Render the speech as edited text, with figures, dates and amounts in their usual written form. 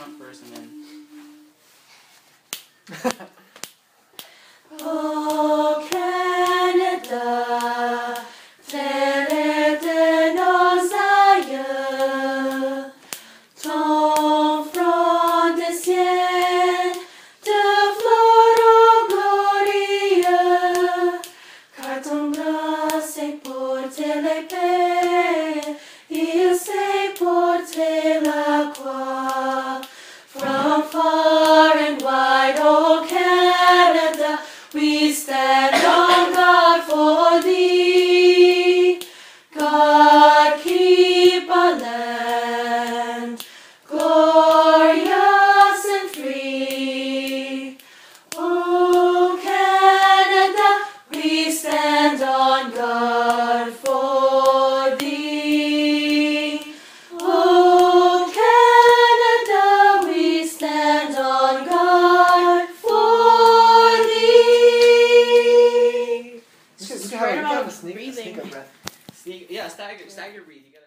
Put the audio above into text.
count first and then... O Canada, terre de nos aïeux, ton front de ciel de fleuron glorieux, car ton bras sait porter l'épée, il sait porter la croix. From far and wide, O Canada, we stand on guard for thee. God, keep our land glorious and free. O Canada, we stand on guard for thee. O Canada, we stand on guard for thee. Just kind of breathing. Stagger breathing.